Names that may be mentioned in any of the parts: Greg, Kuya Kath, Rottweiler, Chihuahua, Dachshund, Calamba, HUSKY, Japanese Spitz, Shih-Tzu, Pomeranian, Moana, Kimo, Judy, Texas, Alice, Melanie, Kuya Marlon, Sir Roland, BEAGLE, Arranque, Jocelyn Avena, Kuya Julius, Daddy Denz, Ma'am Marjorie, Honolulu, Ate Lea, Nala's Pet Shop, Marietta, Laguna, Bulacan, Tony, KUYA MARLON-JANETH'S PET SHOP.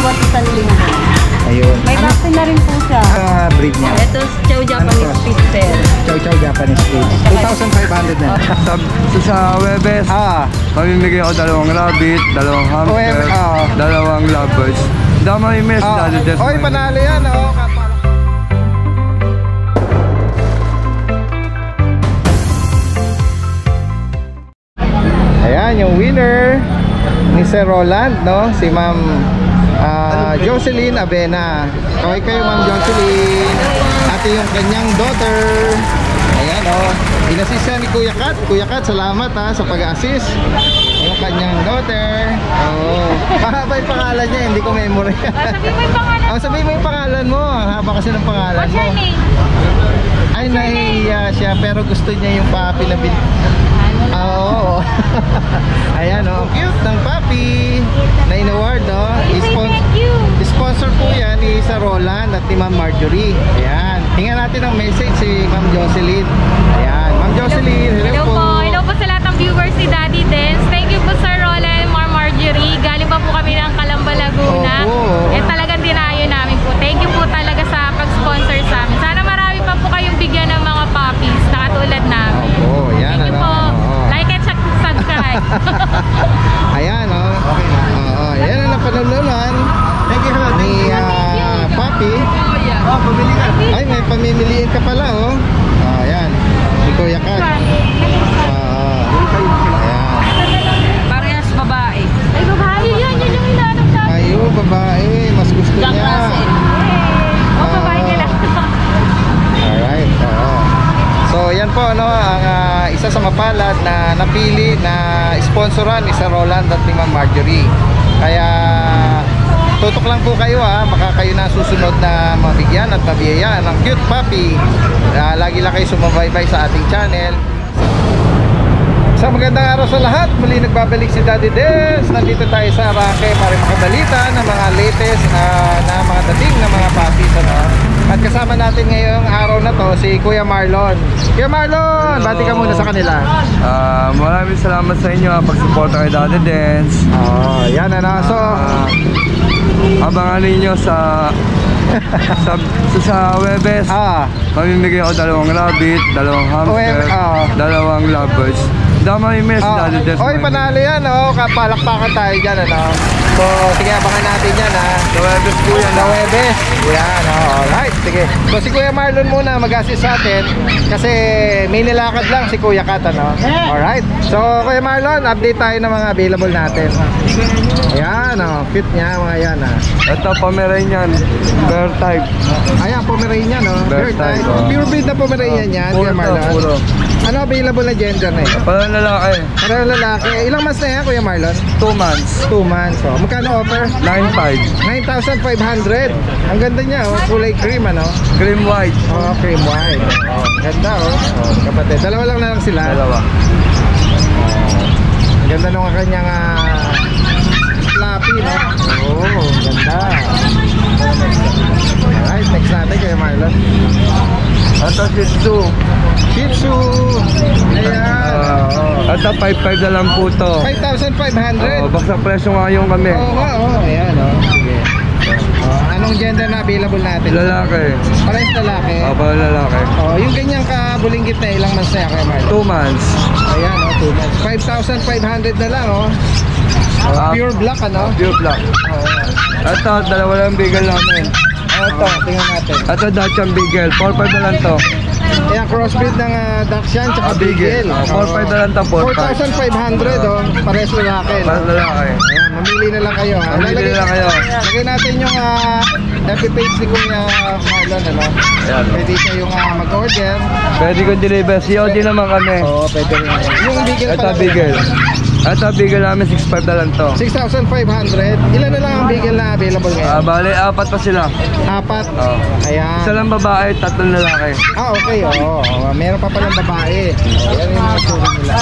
buwan isang linggo. Ayun. May vaccine na rin po siya. Breed niya. Ito, Chow Japanese Spitzer. Chow Japanese Spitzer. 2,500 na. Sa Webes, mamimigay ako dalawang rabbit, dalawang hamster, dalawang lovebirds. Damay miss, Daddy Denz. Oy, panalo yan. Oo, kapal. Ayan, yung winner ni Sir Roland, no? Si Ma'am Jocelyn Avena. Okay kayo, Ma'am Jocelyn. At yung kanyang daughter. Ayan, oh. Inassist siya ni Kuya Kath. Kuya Kath, salamat ha, sa pag-assist. Yung kanyang daughter. Oh. Mahaba yung pangalan niya, hindi ko memory. Sabihin mo yung pangalan mo. Haba kasi ng pangalan mo. Ay, nahiya siya, pero gusto niya yung papi na bin... Oo. Ayan o, ang cute ng puppy na in-award, no? Sponsor po yan ni Sir Roland at ni Ma'am Marjorie. Ayan, tingnan natin ang message si Ma'am Jocelyn. Ayan, Ma'am Jocelyn, hello po. Hello po sa lahat ng viewers ni Daddy Denz. Thank you po Sir Roland and Ma'am Marjorie. Galing pa po kami ng Calamba, Laguna. At talagang dinayo namin po. Thank you po talaga sa pag-sponsor sa amin. Sana marami pa po kayong bigyan ng mga puppies na katulad namin. Thank you po. Ayan, oh. Okay na. Ayan ang napanalunan ni Papi. Ay, may pamimiliin ka pala, oh. Ayan. Si Kuya Kat. Ayan. Parehas babae. Ay, babae yan. Yan yung inaanap sa akin. Ay, babae. Mas gusto niya. O, babae nila. Alright, so, yan po, ano, ang isa sa mapalad na napili na sponsoran ni Sir Roland at ni Ma'am Marjorie. Kaya, tutok lang po kayo, ha. Baka kayo na susunod na mabigyan at mabiyayaan ng cute puppy. Lagi lang kayo sumabaybay sa ating channel. Sa magandang araw sa lahat, muli nagbabalik si Daddy Denz. Nandito tayo sa Arranque para makabalita ng mga latest na mga dating ng mga puppies, ano. At kasama natin ngayong araw na to si Kuya Marlon. Kuya Marlon, bati ka muna sa kanila. Maraming salamat sa inyo pagsuporta kay Daddy Denz. Yan ano. So, abangan ninyo sa Webes. Mamimigay ako dalawang rabbit, dalawang hamster, dalawang lovebirds. Damay miss, Daddy Denz. Oy, panalo yan. Kapalakpakan tayo dyan, ano. So, sige, abangan natin yan, ha. The Webes po yan. The Webes. Yan, alright. Sige. So, si Kuya Marlon muna mag-assist sa atin kasi may nilakad lang si Kuya Kath, ano. Alright. So, Kuya Marlon, update tayo ng mga available natin. Ayan, cute niya, mga yan, ha. Ito, Pomeranian. Bear type. Ayan, Pomeranian, no? Bear type. Pure breed na Pomeranian yan, Kuya Marlon. Puro. Ano available na gender na yun? Parang lalaki. Parang lalaki. Ilang months na yan, Kuya Marlon? 2 months. 2 months, oh. Magkano offer? 9,500. 9,500. Ang ganda niya, oh. Kulay cream, ano? Cream white. Oh, cream white. Oh, ganda, oh. Oh, kapatid. Dalawa lang na lang sila. Dalawa. Ang ganda nung kanyang fluffy, no? Oh, ganda. Alright, next natin kayo, Marlon. Ito, SHIH-TZU. SHIH-TZU. Ayan. Ito, 5,500 na lang po ito. 5,500? Basta presyo nga yung kami. Ayan, sige. Anong gender na available natin? Lalaki. Parehas lalaki? Parehas lalaki. Yung ganyang kabulinggit na ilang months na yan, Marlon? 2 months. Ayan, 2 months. 5,500 na lang, Pure black, ano? Pure black. Ito, dalawa lang beagle namin. Ito, tingnan natin. Ito, Dachshund Beagle. 4,500 na lang ito. Ayan, crossbreed ng Dachshund at Beagle. 4,500 na lang ito. 4,500, pares lalaki. Pares lalaki. Ayan, mamili na lang kayo, ha? Mamili na lang kayo. Lagay natin yung FB page ni Kuya Marlon, ano? Ayan. Pwede siya yung mag-order. Pwede kong deliver. COD naman kami. Oo, pwede rin. Yung Beagle pala. Ito, Beagle. Ito, beagle namin, 6,500 na lang to. 6,500? Ilan na lang ang beagle na available ngayon? Bale, 4 pa sila. 4? Ayan. Isa lang babae, 3 lalaki. Okay. Meron pa palang babae. Ayan yung mga tulong nila.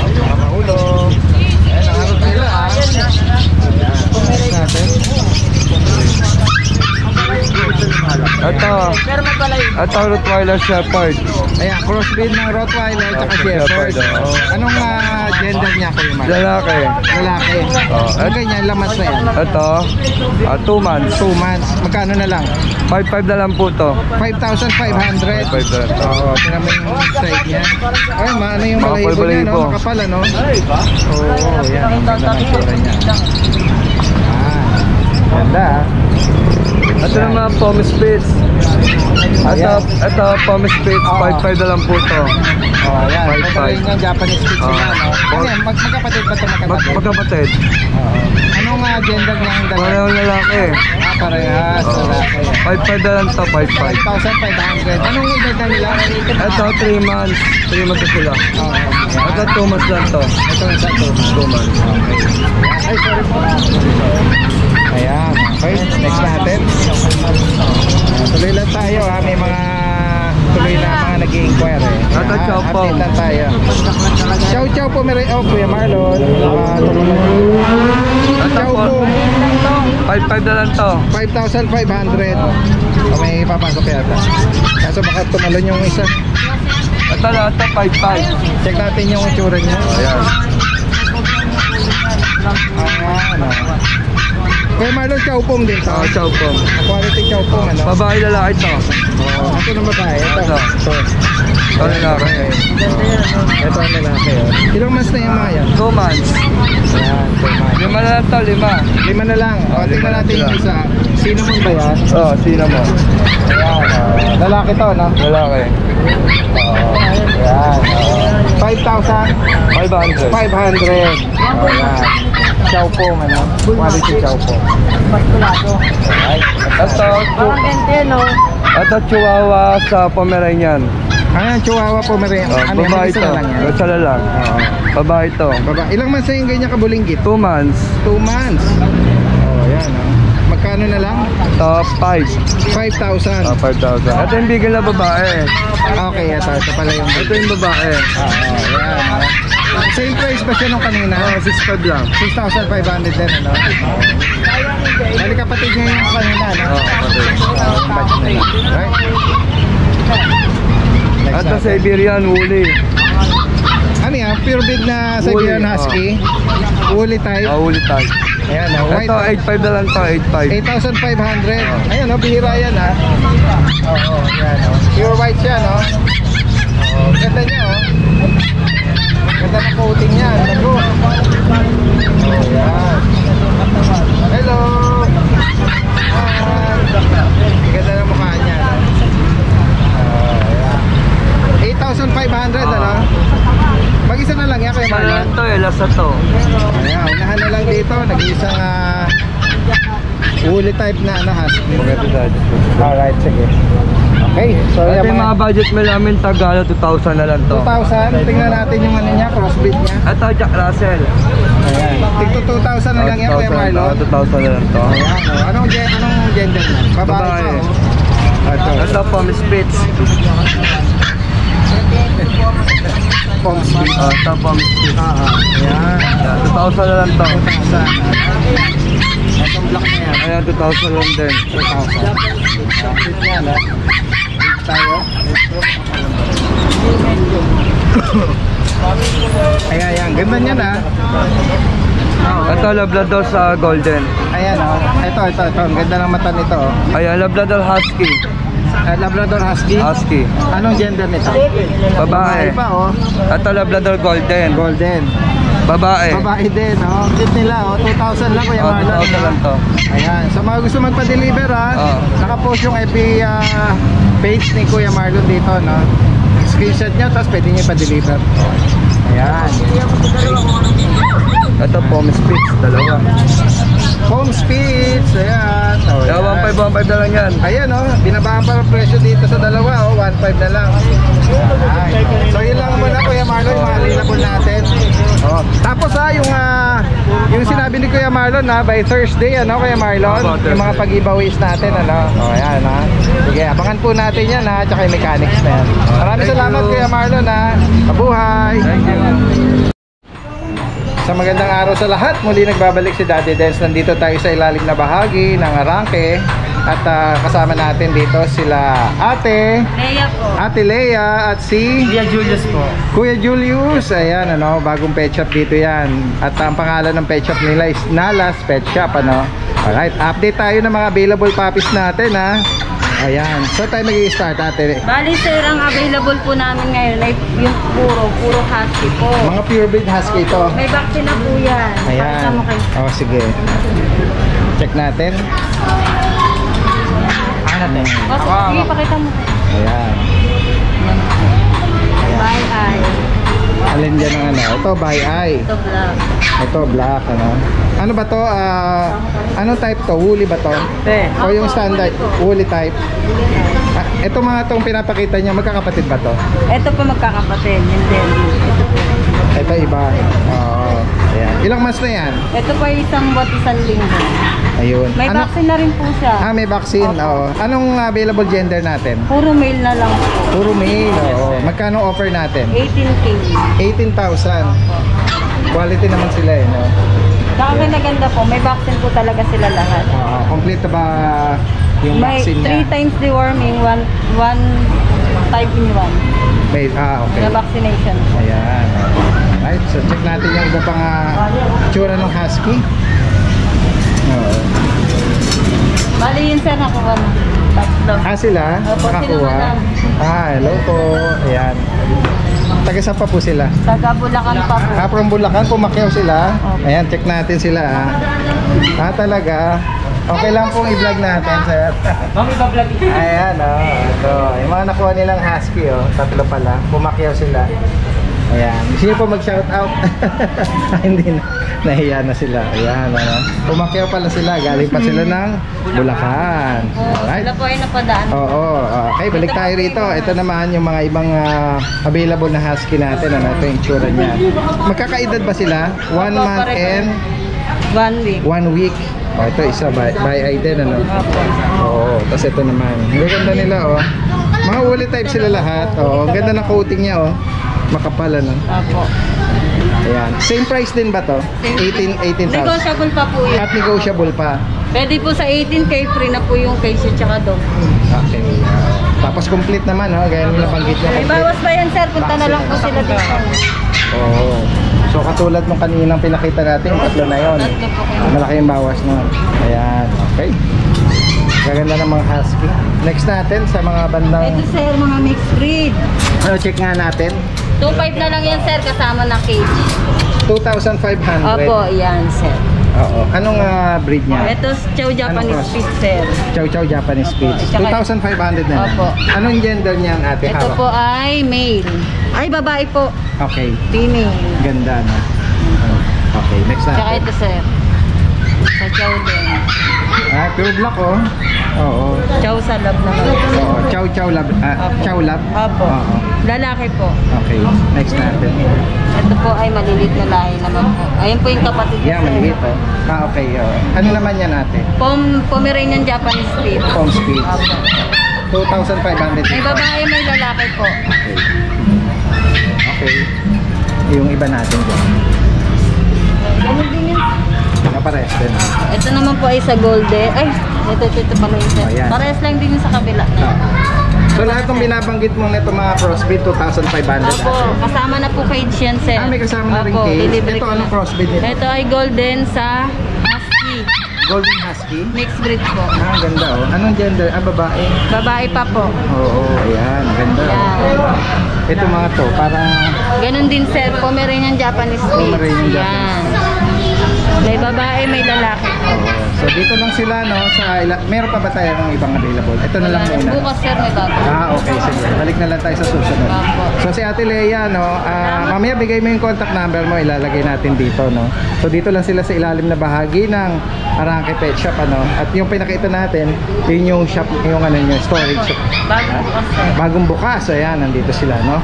Ayan, mahulog. Ayan, nakarot nila, Ayan, pumilis natin. Ito. Pero mabalay. At ang Rottweiler Shepherd. Ayan, crossbreed ng Rottweiler at Shepherd. Anong gender niya kayo, Mark? Lalaki. Lalaki. Ang ganyan, lamas na yan. Ito, 2 months. 2 months. Magkano na lang? 5,500 na lang po to. 5,500. 5,500. Oo, tingnan mo yung side niya. Ay, ano yung balahibo niya, no? Makapal, ano? Oo, yan. Ang ganda ng tura niya. Ganda, ha? Ito naman, Pomis Spitz. Ito, Pomis Spitz, 5,500 na lang po ito. Oh, ayan. Ito rin yung Japanese Spitz na, no? Ano yan, magkapatid ba ito? Magkapatid. Anong gender niya ang dalawa? Parehong lalaki. Parehas, lalaki. 5,500 na lang ito, 5,500. Anong gender nila? Ito, 3 months. 3 months na sila. Ito, 2 months lang ito. Ito, 2 months. Ay, sorry po. Ayan, okay, next natin. Tuloy lang tayo, ha? May mga tuloy na mga nag-i-inquire. Ata, chow po. Update lang tayo. Chow chow po, meron. Oh, Kuya Marlon. Chow po. 5,500 na lang to. 5,500. May papasok yata. Kaso baka tumalon yung isa. Ata, ata, 5,500. Check natin yung itsura niya. Ayan. Ayan. Kuya Marlon, Chowpong din ito. Oo, Chowpong. Quality Chowpong, ano? Babae lalaki ito. Oo. Ito ng babae? Ito. Ito. Ito lalaki. Ito ang lalaki. Ilang months na yung mga yan? 2 months. Ayan, 2 months. 5 na lang ito, 5. 5 na lang. O, tingnan natin yung isa. Cinnamon ba yan? Oo, cinnamon. Ayan. Lalaki ito, no? Lalaki. Oo. Ayan. 5,500. 500. Ayan. Chow po, ano? Quality chow po. Paskulado. Alright. Ito, Chihuahua sa Pomeranian. Ayan, Chihuahua Pomeranian. Babae ito. Masala lang. Babae ito. Ilang months na yung ganyan kabulinggit? 2 months. 2 months. O, ayan. Magkano na lang? Ito, 5,000. 5,000. Ito yung bigil na babae. Okay, ito pala yung bigil. Ito yung babae. Ayan. Same price ba siya nung kanina? Oo, 6,500 lang. 6,500 din, ano? Dali kapatid niya yung kanina, ano? Oo, kapatid. Yung batch na yun. Right? At sa Siberian Woolly. Ano yan? Purebred na Siberian Husky. Woolly type. Oo, woolly type. Ayan, oh. Ito, 8,500 na lang ito, 8,500. Ayan, oh, bihira yan, ha? Oo, yan, oh. Pure white siya, no? Oo, ganda niya, oh. Ganda ng coating niya. Tago. Ayan. Hello. Ganda ng mukha niya. Ayan. 8,500 na lang. Mag-isa na lang yan kayo. Isa lang to eh. Lasa to. Ayan. Unahan na lang dito. Nag-iisang uli type na husky. Alright. Sige. Okay, so yung mga budget mo namin Tagalo, 2,000 na lang to. 2,000, tingnan natin yung ano niya, crossbreed niya. Ito, Jack Russell. Ayan. Tigto 2,000 na lang yan, Kuya Marlon. 2,000 na lang to. Ayan, anong gender niya? Babae. Ito, Pomis Spitz. Pomis Spitz. Ito, Pomis Spitz. Ayan. 2,000 na lang to. 2,000. Itong black na yan. Ayan, 2,000 lang din. 2,000. Tayo. Ayan, ayan. Ganda niyan, ha? Ito, Labrador sa Golden. Ayan, oh. Ito. Ang ganda ng mata nito, oh. Ayan, Labrador Husky. Labrador Husky? Husky. Anong gender nito? Babae. Babae pa, oh. Ito, Labrador Golden. Golden. Babae. Babae din, oh. Cute nila, oh. 2,000 lang, Kuya Marlon. 2,000 lang to. Ayan. So, mga gusto magpa-deliver, ha? Nakapost yung FB page ni Kuya Marlon dito, no? Screenshot niya, tapos pwede niya pa-deliver. Ayan. Ito, Pomis Spitz. Dalawa. Pomis Spitz. Ayan. Oh, ayan. 1,500 na lang yan. Ayan, oh. Binabaan pa ang presyo dito sa dalawa, oh. 1,500 na lang. Ayan. So, yun lang muna, Kuya Marlon. Yung mga available natin. Oh. Tapos, ha, yung sinabi ni Kuya Marlon, ha, by Thursday, ano, Kuya Marlon? Yung mga pag-giveaways natin, ano? Oh, ayan, ha. Sige, abangan po natin yan, ha. Tsaka yung mechanics na yan. Maraming salamat, Kuya Marlon, ha. Mabuhay. Thank you. Sa magandang araw sa lahat, muli nagbabalik si Daddy Denz. Nandito tayo sa ilalim na bahagi ng Arranque At kasama natin dito sila Ate Lea po. Ate Lea at si Kuya Julius po. Kuya Julius, ayan ano, bagong pet shop dito yan. At ang pangalan ng pet shop nila is Nala's Pet Shop ano. Alright, update tayo ng mga available puppies natin ha. Ayan, so tayo mag-i-start Ate. Bali sir, ang available po namin ngayon ay yung puro husky po. Mga purebred husky ito. May vaccine na po yan. Ayan. O sige. Check natin. Ayan. Sige, pakita mo. Ayan. By eye. Alin dyan ang ano? Ito by eye. Ito black. Ito black ano. Ano ba to? Ano type to? Woolly ba to? O yung standard? Woolly type? Ito mga itong pinapakita niya, magkakapatid ba to? Ito po magkakapatid. Yung Delhi. Ito iba. Oo. Ayan. Ilang months na yan? Ito po isang buwan, isang linggo. Ayun. May vaccine na rin po siya. Ah, may vaccine. Oo. Anong available gender natin? Puro male na lang po. Puro male. Oo. Magkano offer natin? 18K. 18,000. Quality naman sila eh. Nakakaganda po, may vaccine po talaga sila lahat. Complete na ba yung vaccine niya? May 3 times deworming, 1 type in 1. May, okay. May vaccination. Ayan. Right, so check natin yung iba pang tsura ng husky. Oo. Bali yun sir, nakuha na. Ah, sila? Opo, sila na. Ah, hello po. Ayan. Taga-saan pa po sila? Taga-Bulacan pa po. Ah, from Bulacan, Pumakyaw sila. Okay. Ayan, check natin sila. Ah, talaga. Okay lang pong i-vlog natin, sir. Ma'am, i-vlog ito. Ayan, o. Ito. Yung mga nakuha nilang husky, o. Tatlo pala. Pumakyaw sila. Ayan. Gusto niyo po mag-shoutout? Hindi na. Nahiya na sila. Ayan, ano. Pumakyaw pala sila. Galing pa sila ng Bulacan. Alright. Sila po ay napadaan. Oo. Okay, balik tayo rito. Ito naman yung mga ibang available na husky natin. Ano, ito yung tsura niya. Magkakaedad ba sila? 1 month and 1 week. 1 week. O, ito isa. By Aiden, ano. Oo. Tapos ito naman. Ganda nila, o. Mga woolly type sila lahat. O, ang ganda ng coating niya, o. Makapal ano? Apo. Ayan. Same price din ba to? 18,000. Negotiable pa po yun. At negotiable pa. Pwede po sa 18K, free na po yung case at saka dog. Okay. Tapos complete naman, ha? Gaya nila panggit na complete. May bawas ba yan, sir? Punta na lang po sila dito. Oo. So katulad nung kaninang pinakita natin, tatlo na yun. Malaki yung bawas na. Ayan. Okay. Gaganda ng mga husky. Next natin sa mga bandang... Ito sir, mga mixed breed. Ano, check nga natin. 2,500 na lang yan sir, kasama ng cage. 2,500? Opo, yan sir. Oo. Anong breed niya? Ito, Chow Japanese Spitz sir. Chow Japanese Spitz. 2,500 na. Opo. Anong gender niya ang ate? Ito po ay male. Ay, babae po. Okay. Female. Ganda na. Okay, next natin. Tsaka ito sir. Sa Chow din. Ah, pure black oh. Oo. Chow sa lab naman. Oo, chow lab. Chow lab? Opo. Lalaki po. Okay, next natin. Ito po ay maliliit na lahi naman po. Ayun po yung kapatid niya. Yeah, maliliit oh. Ah, okay. Ano naman yan ate? Pomeranian Japanese Spitz. Pom Spitz. Opo. 2,500. May babae, may lalaki po. Okay. Okay. Yung iba natin po. Ano din yun? Pares din. Ito naman po ay sa golden. Ay, ito pa rin. Oh, pares lang din yung sa kabila. No. So lahat ng binabanggit mo nito mga crossbreed 2,500. Opo, kasama na po cage yan, sir. Ah, may kasama na rin cage. Ito anong crossbreed nito? Ito ay golden sa husky. Golden husky? Mixed breed po. Ah, ganda oh. Anong gender? Ah, babae. Babae pa po. Oo, ayan, ganda. Yeah. Ito mga to, parang ganun din, sir. Pomeranian Japanese Spitz. Ayan. May babae, may lalaki. So dito lang sila, no? Meron pa ba tayo ng ibang available? Ito na lang muna. Bukas sir, may bago. Ah, okay. Sige. Balik na lang tayo sa susunod. So si Ate Lea, no? Mamaya bigay mo yung contact number mo. Ilalagay natin dito, no? So dito lang sila sa ilalim na bahagi ng Arranque Pet Shop, ano? At yung pinakita natin, yun yung shop, yung ano yung storage shop. Bagong bukas, sir. Bagong bukas. So ayan, nandito sila, no?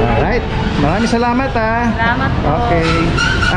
Alright. Maraming salamat, ha? Salamat po. Okay.